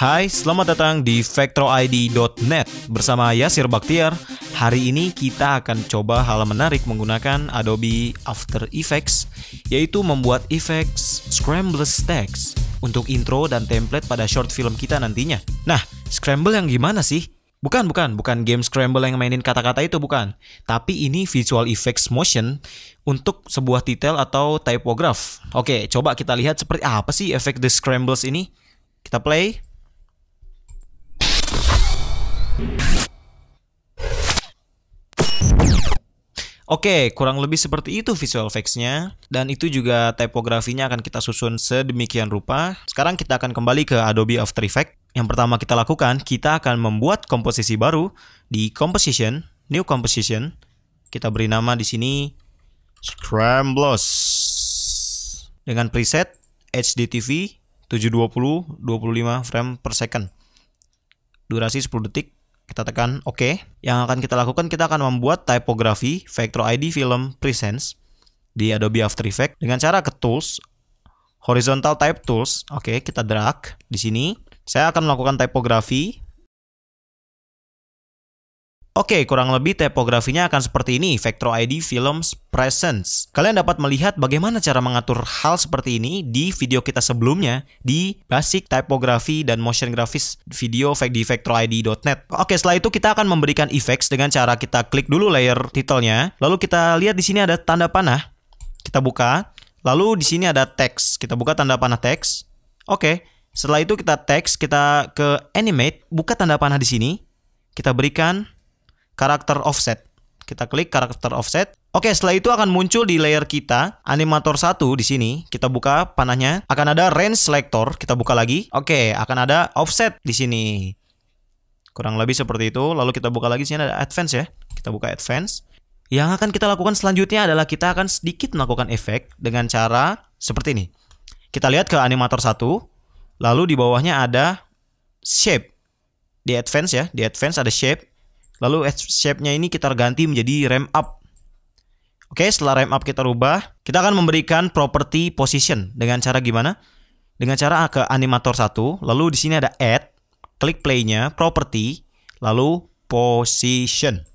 Hai, selamat datang di VectorID.net bersama Yasir Bakhtiar. Hari ini kita akan coba hal menarik menggunakan Adobe After Effects, yaitu membuat efek Scramblez text untuk intro dan template pada short film kita nantinya. Nah, Scramble yang gimana sih? Bukan game Scramble yang mainin kata-kata itu, bukan. Tapi ini visual effects motion untuk sebuah detail atau typograph. Oke, coba kita lihat seperti apa sih efek The Scramblez ini. Kita play. Oke, kurang lebih seperti itu visual effects-nya. Dan itu juga typografinya akan kita susun sedemikian rupa. Sekarang kita akan kembali ke Adobe After Effects. Yang pertama kita lakukan, kita akan membuat komposisi baru di Composition, New Composition. Kita beri nama di sini Scramblez dengan preset HDTV 720 25 frame per second. Durasi 10 detik. Kita tekan OK. Yang akan kita lakukan, kita akan membuat typography VectorID Film Presets di Adobe After Effects dengan cara ke Tools, Horizontal Type Tools. Oke, kita drag di sini. Saya akan melakukan tipografi. Oke, kurang lebih tipografinya akan seperti ini, VectorID Films Presents. Kalian dapat melihat bagaimana cara mengatur hal seperti ini di video kita sebelumnya, di Basic Typography dan Motion Graphics video di VectorID.net. Oke, setelah itu kita akan memberikan effects dengan cara kita klik dulu layer titelnya, lalu kita lihat di sini ada tanda panah. Kita buka, lalu di sini ada teks. Kita buka tanda panah teks. Oke. Setelah itu kita teks, kita ke animate, buka tanda panah di sini, kita berikan karakter offset. Kita klik karakter offset. Oke, setelah itu akan muncul di layer kita animator 1 di sini. Kita buka panahnya, akan ada range selector, kita buka lagi. Oke, akan ada offset di sini. Kurang lebih seperti itu. Lalu kita buka lagi, sini ada advance ya. Kita buka advance. Yang akan kita lakukan selanjutnya adalah kita akan sedikit melakukan efek dengan cara seperti ini. Kita lihat ke animator 1. Lalu di bawahnya ada shape. Di advance ya, di advance ada shape. Lalu shape-nya ini kita ganti menjadi ramp up. Oke, setelah ramp up kita rubah. Kita akan memberikan property position. Dengan cara gimana? Dengan cara ke animator 1. Lalu di sini ada add. Klik play-nya, property. Lalu position.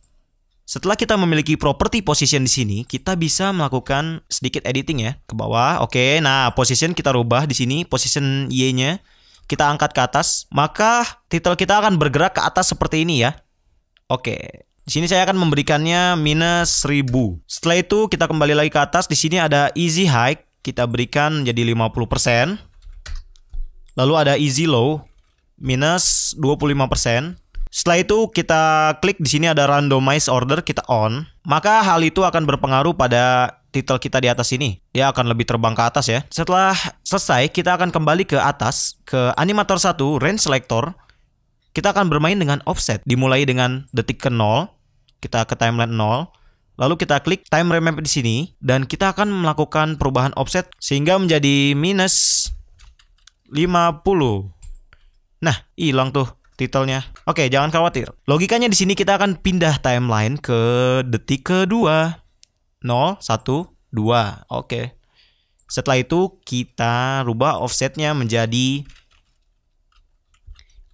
Setelah kita memiliki property position di sini, kita bisa melakukan sedikit editing ya ke bawah. Oke, nah position kita rubah di sini, position Y-nya kita angkat ke atas, maka title kita akan bergerak ke atas seperti ini ya. Oke, di sini saya akan memberikannya -1000. Setelah itu kita kembali lagi ke atas, di sini ada easy high, kita berikan jadi 50%. Lalu ada easy low -25%. Setelah itu kita klik di sini ada randomize order, kita on. Maka hal itu akan berpengaruh pada title kita di atas ini. Dia akan lebih terbang ke atas ya. Setelah selesai, kita akan kembali ke atas, ke animator 1, range selector. Kita akan bermain dengan offset. Dimulai dengan detik ke 0. Kita ke timeline 0. Lalu kita klik time remap di sini. Dan kita akan melakukan perubahan offset sehingga menjadi -50. Nah, hilang tuh titelnya. Oke, jangan khawatir. Logikanya di sini kita akan pindah timeline ke detik kedua. 0, 1, 2. Oke. Setelah itu kita rubah offsetnya menjadi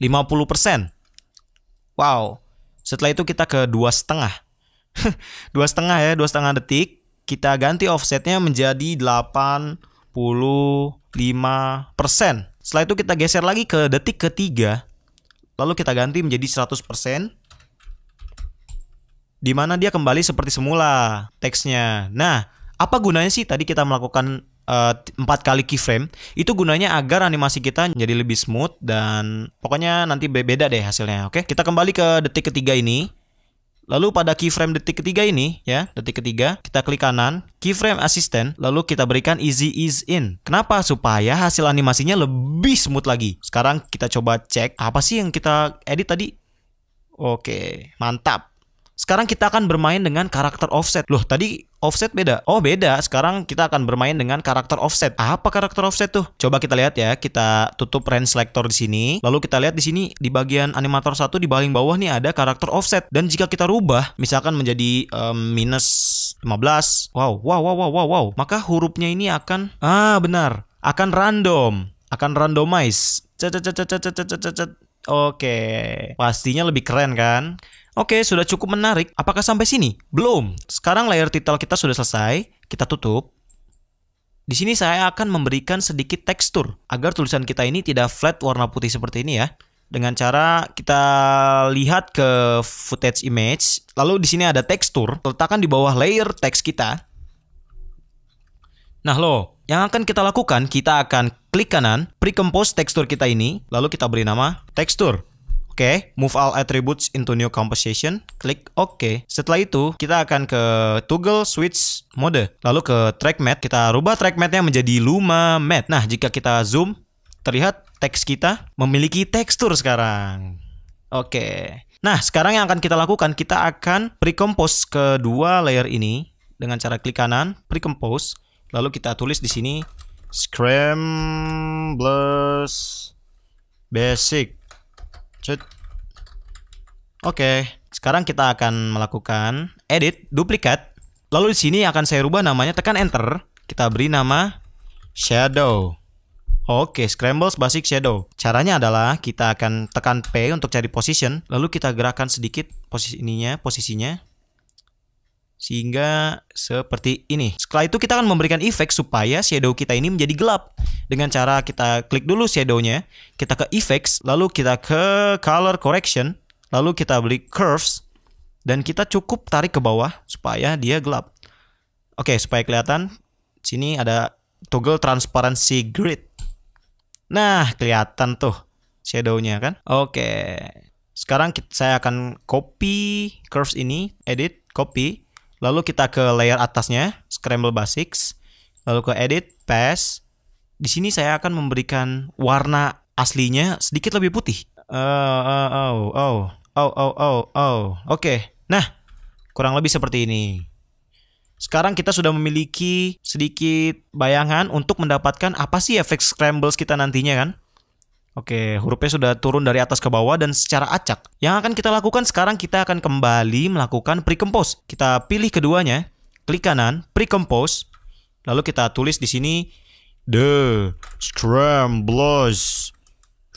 50%. Wow. Setelah itu kita ke 2,5. 2,5 ya, 2,5 detik. Kita ganti offsetnya menjadi 85%. Setelah itu kita geser lagi ke detik ketiga. Lalu kita ganti menjadi 100%. Di mana dia kembali seperti semula teksnya. Nah, apa gunanya sih tadi kita melakukan 4 kali keyframe? Itu gunanya agar animasi kita jadi lebih smooth. Dan pokoknya nanti beda deh hasilnya. Oke, kita kembali ke detik ketiga ini. Lalu pada keyframe detik ketiga ini ya, detik ketiga, kita klik kanan, keyframe assistant, lalu kita berikan easy ease in. Kenapa? Supaya hasil animasinya lebih smooth lagi. Sekarang kita coba cek apa sih yang kita edit tadi. Oke, mantap. Sekarang kita akan bermain dengan karakter offset. Loh, tadi offset beda. Oh, beda. Sekarang kita akan bermain dengan karakter offset. Apa karakter offset tuh? Coba kita lihat ya. Kita tutup range selector di sini. Lalu kita lihat di sini di bagian animator 1 di paling bawah nih ada karakter offset. Dan jika kita rubah misalkan menjadi -15. Wow. Maka hurufnya ini akan benar, akan random, akan randomize. Oke, pastinya lebih keren kan? Oke, sudah cukup menarik. Apakah sampai sini? Belum. Sekarang layer title kita sudah selesai. Kita tutup. Di sini saya akan memberikan sedikit tekstur agar tulisan kita ini tidak flat warna putih seperti ini ya. Dengan cara kita lihat ke footage image. Lalu di sini ada tekstur. Letakkan di bawah layer teks kita. Nah loh, yang akan kita lakukan, kita akan klik kanan, pre-compose tekstur kita ini, lalu kita beri nama tekstur. Oke, move all attributes into new composition, klik OK. Setelah itu, kita akan ke toggle switch mode, lalu ke track matte, kita rubah track matte-nya menjadi Luma matte. Nah, jika kita zoom, terlihat teks kita memiliki tekstur sekarang. Oke. Nah, sekarang yang akan kita lakukan, kita akan pre-compose kedua layer ini dengan cara klik kanan, pre-compose. Lalu kita tulis di sini Scramblez Basic. Oke, sekarang kita akan melakukan edit duplikat. Lalu di sini akan saya rubah namanya, tekan enter, kita beri nama shadow. Oke, Scramblez Basic Shadow. Caranya adalah kita akan tekan P untuk cari position, lalu kita gerakkan sedikit posisinya. Sehingga seperti ini. Setelah itu kita akan memberikan efek supaya shadow kita ini menjadi gelap. Dengan cara kita klik dulu shadownya, kita ke effects, lalu kita ke color correction, lalu kita beli curves, dan kita cukup tarik ke bawah supaya dia gelap. Oke, supaya kelihatan, sini ada toggle transparency grid. Nah, kelihatan tuh shadownya kan? Oke, sekarang saya akan copy curves ini, edit, copy. Lalu kita ke layer atasnya, Scramble Basics, lalu ke Edit, Paste. Di sini saya akan memberikan warna aslinya sedikit lebih putih. Oke. Nah, kurang lebih seperti ini. Sekarang kita sudah memiliki sedikit bayangan untuk mendapatkan apa sih efek Scrambles kita nantinya kan? Oke, hurufnya sudah turun dari atas ke bawah dan secara acak. Yang akan kita lakukan sekarang, kita akan kembali melakukan pre-compose. Kita pilih keduanya, klik kanan, pre-compose. Lalu kita tulis di sini The Scramblez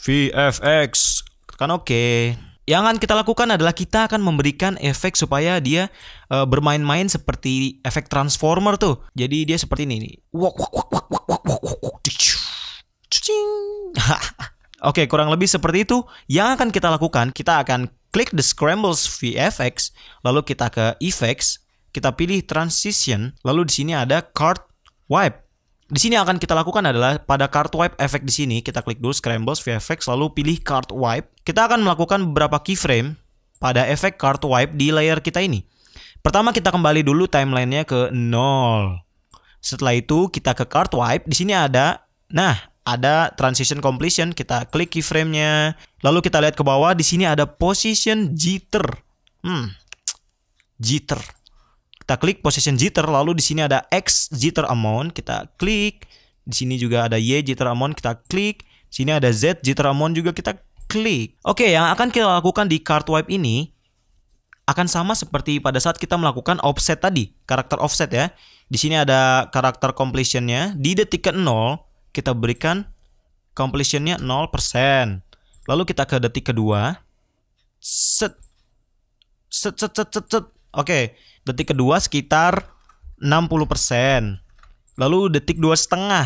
VFX. Tekan oke. Yang akan kita lakukan adalah kita akan memberikan efek supaya dia bermain-main seperti efek transformer tuh. Jadi dia seperti ini nih. Oke, kurang lebih seperti itu yang akan kita lakukan. Kita akan klik the Scramblez VFX, lalu kita ke Effects, kita pilih Transition, lalu di sini ada Card Wipe. Di sini akan kita lakukan adalah pada Card Wipe efek di sini kita klik dulu Scramblez VFX, lalu pilih Card Wipe. Kita akan melakukan beberapa keyframe pada efek Card Wipe di layer kita ini. Pertama kita kembali dulu timelinenya ke 0. Setelah itu kita ke Card Wipe. Di sini ada transition completion, kita klik keyframe-nya. Lalu kita lihat ke bawah, di sini ada position jitter. Jitter. Kita klik position jitter, lalu di sini ada X jitter amount, kita klik. Di sini juga ada Y jitter amount, kita klik. Di sini ada Z jitter amount juga, kita klik. Oke, yang akan kita lakukan di card wipe ini akan sama seperti pada saat kita melakukan offset tadi, karakter offset ya. Di sini ada karakter completion-nya di detik ke-0. Kita berikan completion-nya 0%. Lalu kita ke detik kedua. Oke, detik kedua sekitar 60%. Lalu detik 2,5.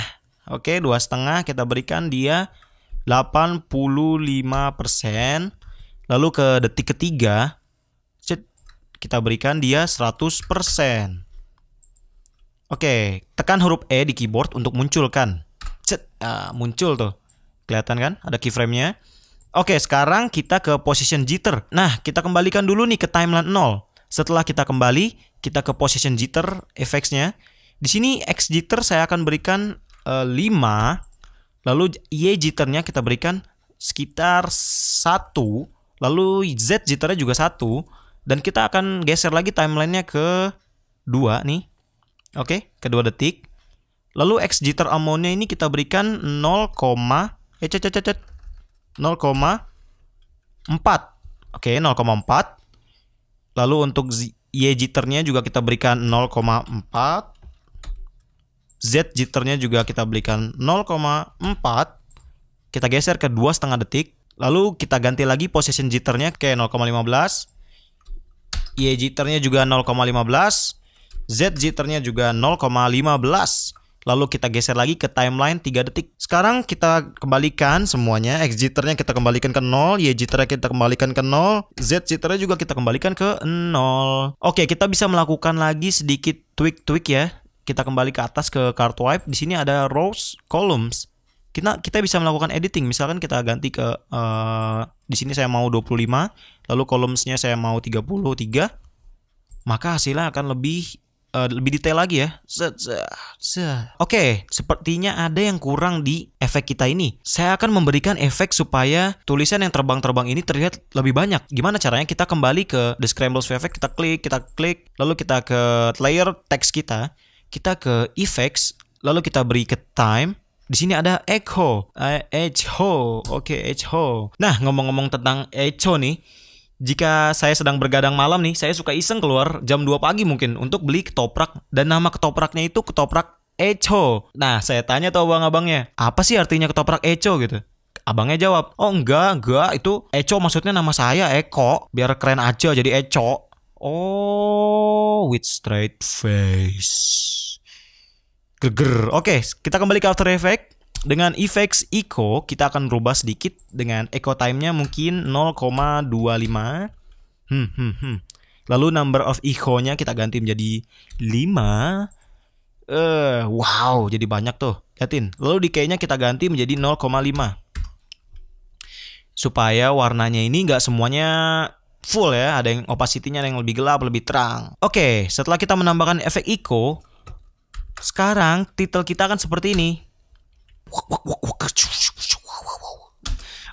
Oke, 2,5 kita berikan dia 85%. Lalu ke detik ketiga kita berikan dia 100%. Oke, tekan huruf E di keyboard untuk munculkan. Muncul tuh, kelihatan kan? Ada keyframe-nya. Oke, sekarang kita ke position jitter. Nah, kita kembalikan dulu nih ke timeline 0. Setelah kita kembali, kita ke position jitter effects-nya. Di sini X jitter saya akan berikan 5. Lalu Y jitter-nya kita berikan sekitar 1. Lalu Z jitter-nya juga 1. Dan kita akan geser lagi timeline-nya ke 2 nih. Oke, ke 2 detik. Lalu X jitter amount-nya ini kita berikan 0,4. Oke, 0,4. Lalu untuk Y jitter-nya juga kita berikan 0,4. Z jitter-nya juga kita berikan 0,4. kita geser ke 2,5 detik, lalu kita ganti lagi position jitternya ke 0,15, Y jitternya juga 0,15, Z jitternya juga 0,15. Lalu kita geser lagi ke timeline 3 detik. Sekarang kita kembalikan semuanya. X jitternya kita kembalikan ke 0, Y jitternya kita kembalikan ke 0, Z jitternya juga kita kembalikan ke 0. Oke, kita bisa melakukan lagi sedikit tweak-tweak ya. Kita kembali ke atas ke Card Wipe. Di sini ada rows, columns. Kita bisa melakukan editing. Misalkan kita ganti ke di sini saya mau 25, lalu columns-nya saya mau 33. Maka hasilnya akan lebih detail lagi ya. Oke, sepertinya ada yang kurang di efek kita ini. Saya akan memberikan efek supaya tulisan yang terbang-terbang ini terlihat lebih banyak. Gimana caranya? Kita kembali ke The Scramblez Effect, kita klik, lalu kita ke layer text kita ke effects, lalu kita beri ke time. Di sini ada echo. Echo. Nah, ngomong-ngomong tentang echo nih, jika saya sedang bergadang malam nih, saya suka iseng keluar jam 2 pagi mungkin untuk beli ketoprak. Dan nama ketopraknya itu ketoprak echo. Nah, saya tanya tuh abang-abangnya, apa sih artinya ketoprak echo gitu? Abangnya jawab, oh enggak, itu echo maksudnya nama saya Eko. Biar keren aja jadi echo. Oh, with straight face. Geger. Oke, kita kembali ke After Effects. Dengan effects echo, kita akan rubah sedikit dengan echo time-nya mungkin 0,25. Lalu number of echo-nya kita ganti menjadi 5. Wow, jadi banyak tuh. Liatin. Lalu decay-nya kita ganti menjadi 0,5. Supaya warnanya ini nggak semuanya full ya. Ada yang opacity-nya, ada yang lebih gelap, lebih terang. Oke, setelah kita menambahkan efek echo, sekarang title kita akan seperti ini.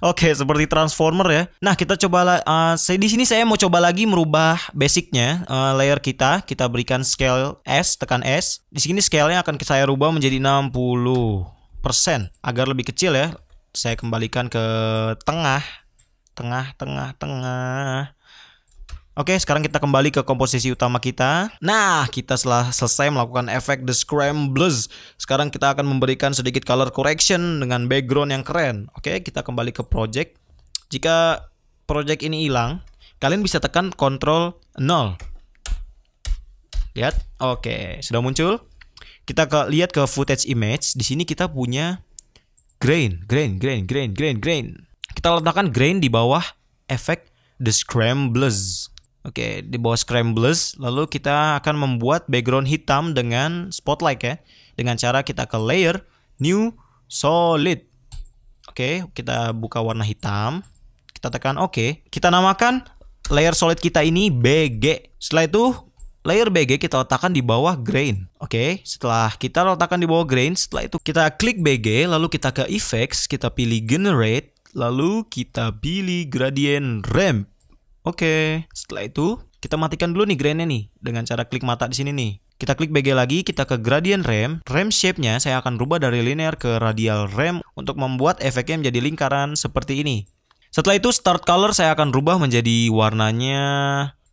Oke, seperti transformer ya. Nah, kita coba di sini saya mau coba lagi merubah basicnya, layer kita berikan scale S, tekan S. Di sini scale-nya akan saya rubah menjadi 60% agar lebih kecil ya. Saya kembalikan ke tengah. Oke, sekarang kita kembali ke komposisi utama kita. Nah, kita setelah selesai melakukan efek The Scramblez, sekarang kita akan memberikan sedikit color correction dengan background yang keren. Oke, kita kembali ke project. Jika project ini hilang, kalian bisa tekan Ctrl 0. Lihat, oke, sudah muncul. Kita lihat ke footage image. Di sini kita punya grain. Kita letakkan grain di bawah efek The Scramblez. Oke, di bawah Scramblez, lalu kita akan membuat background hitam dengan Spotlight ya. Dengan cara kita ke layer, new, solid. Oke, kita buka warna hitam. Kita tekan oke. Kita namakan layer solid kita ini BG. Setelah itu, layer BG kita letakkan di bawah grain. Oke, setelah kita letakkan di bawah grain, setelah itu kita klik BG, lalu kita ke effects, kita pilih generate, lalu kita pilih gradient ramp. Oke, setelah itu kita matikan dulu nih grainnya nih dengan cara klik mata di sini nih. Kita klik BG lagi, kita ke gradient ramp. Ramp shape-nya saya akan rubah dari linear ke radial ramp untuk membuat efeknya menjadi lingkaran seperti ini. Setelah itu start color saya akan rubah menjadi warnanya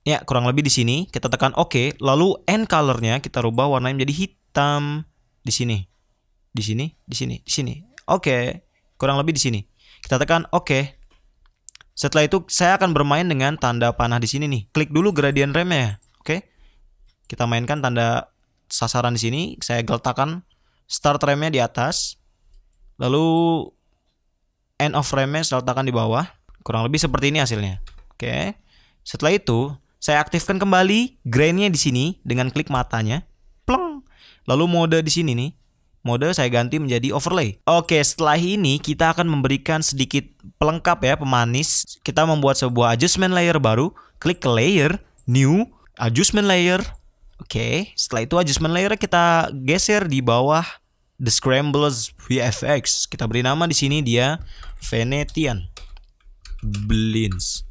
ya kurang lebih di sini. Kita tekan oke, lalu end color-nya kita rubah warnanya menjadi hitam di sini. Di sini. Oke, kurang lebih di sini. Kita tekan oke. Setelah itu saya akan bermain dengan tanda panah di sini nih. Klik dulu gradient ramp-nya, oke? Kita mainkan tanda sasaran di sini. Saya geletakkan start ramp-nya di atas, lalu end of ramp-nya saya letakkan di bawah. Kurang lebih seperti ini hasilnya, oke? Setelah itu saya aktifkan kembali grain-nya di sini dengan klik matanya, plong. Lalu mode di sini nih. Mode saya ganti menjadi overlay. Oke, setelah ini kita akan memberikan sedikit pelengkap ya, pemanis. Kita membuat sebuah adjustment layer baru. Klik ke layer, new, adjustment layer. Oke, setelah itu adjustment layer kita geser di bawah The Scramblez VFX. Kita beri nama di sini dia Venetian Blinds.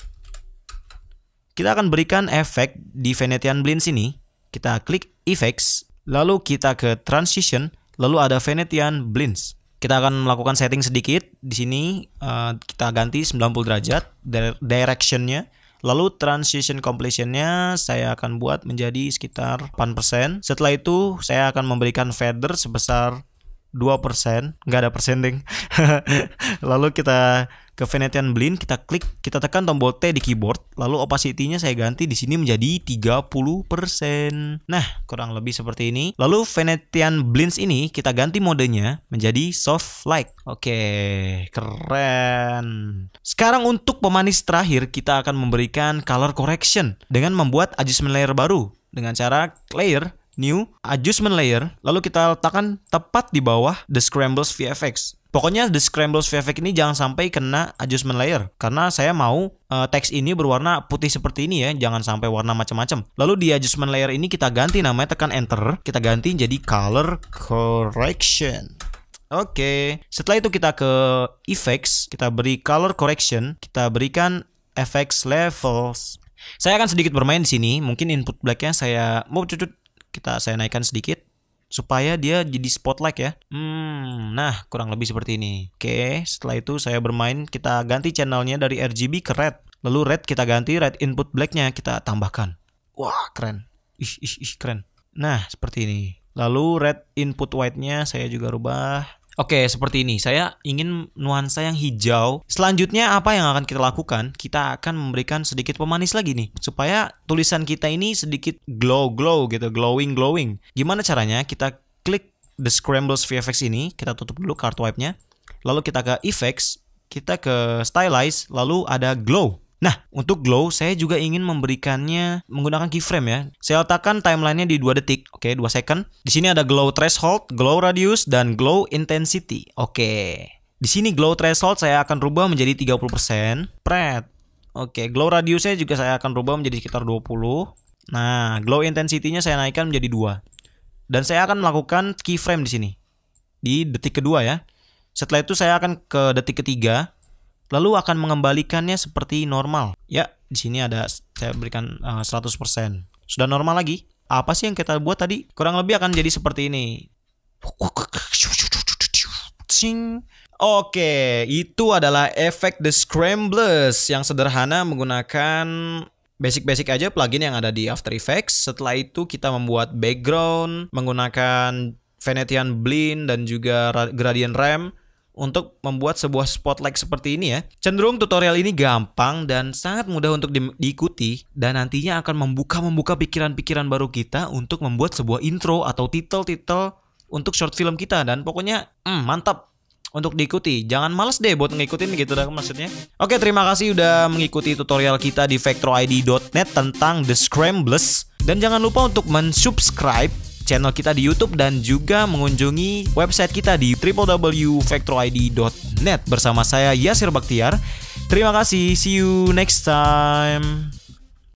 Kita akan berikan efek di Venetian Blinds ini. Kita klik effects, lalu kita ke transition. Lalu ada Venetian Blinds. Kita akan melakukan setting sedikit. Di sini kita ganti 90 derajat direction-nya. Lalu transition completion-nya saya akan buat menjadi sekitar 8%. Setelah itu saya akan memberikan feather sebesar 2%, nggak ada persending. Lalu kita ke Venetian Blind, kita klik, kita tekan tombol T di keyboard, lalu opacity-nya saya ganti di sini menjadi 30%. Nah, kurang lebih seperti ini. Lalu Venetian Blinds ini kita ganti modenya menjadi Softlight. Oke, keren. Sekarang untuk pemanis terakhir, kita akan memberikan color correction dengan membuat adjustment layer baru dengan cara layer new, adjustment layer, lalu kita letakkan tepat di bawah The Scramblez VFX. Pokoknya The Scramblez VFX ini jangan sampai kena adjustment layer, karena saya mau teks ini berwarna putih seperti ini ya, jangan sampai warna macam-macam. Lalu di adjustment layer ini kita ganti namanya, tekan enter, kita ganti jadi color correction. Oke, setelah itu kita ke effects, kita beri color correction, kita berikan effects levels. Saya akan sedikit bermain di sini, mungkin input blacknya saya mau cucut. Saya naikkan sedikit supaya dia jadi spotlight ya. Nah, kurang lebih seperti ini. Oke, setelah itu saya bermain, kita ganti channelnya dari RGB ke red. Lalu red kita ganti, red input blacknya kita tambahkan. Wah, keren. Keren. Nah, seperti ini. Lalu red input white-nya saya juga rubah. Oke, seperti ini. Saya ingin nuansa yang hijau. Selanjutnya apa yang akan kita lakukan? Kita akan memberikan sedikit pemanis lagi nih, supaya tulisan kita ini sedikit glow-glow gitu, glowing-glowing. Gimana caranya? Kita klik The Scramblez VFX ini, kita tutup dulu card wipe-nya. Lalu kita ke Effects, kita ke Stylize, lalu ada Glow. Nah, untuk glow saya juga ingin memberikannya menggunakan keyframe ya. Saya letakkan timelinenya di 2 detik, oke, 2 second. Di sini ada glow threshold, glow radius, dan glow intensity. Oke. Di sini glow threshold saya akan rubah menjadi 30%. Pret. Oke, glow radiusnya juga saya akan rubah menjadi sekitar 20. Nah, glow intensity-nya saya naikkan menjadi 2. Dan saya akan melakukan keyframe di sini. Di detik kedua ya. Setelah itu saya akan ke detik ketiga. Lalu akan mengembalikannya seperti normal. Ya, di sini ada saya berikan 100%. Sudah normal lagi. Apa sih yang kita buat tadi? Kurang lebih akan jadi seperti ini. Oke, itu adalah efek The Scramblez yang sederhana menggunakan basic-basic aja plugin yang ada di After Effects. Setelah itu kita membuat background menggunakan Venetian Blind dan juga Gradient Ramp untuk membuat sebuah spotlight seperti ini ya. Cenderung tutorial ini gampang dan sangat mudah untuk diikuti, dan nantinya akan membuka pikiran-pikiran baru kita untuk membuat sebuah intro atau titel-titel untuk short film kita. Dan pokoknya mantap untuk diikuti. Jangan males deh buat ngikutin gitu dah maksudnya. Oke, terima kasih udah mengikuti tutorial kita di VectorID.net tentang The Scramblez. Dan jangan lupa untuk mensubscribe channel kita di YouTube dan juga mengunjungi website kita di www.vectroid.net bersama saya Yasir Bakhtiar. Terima kasih, see you next time.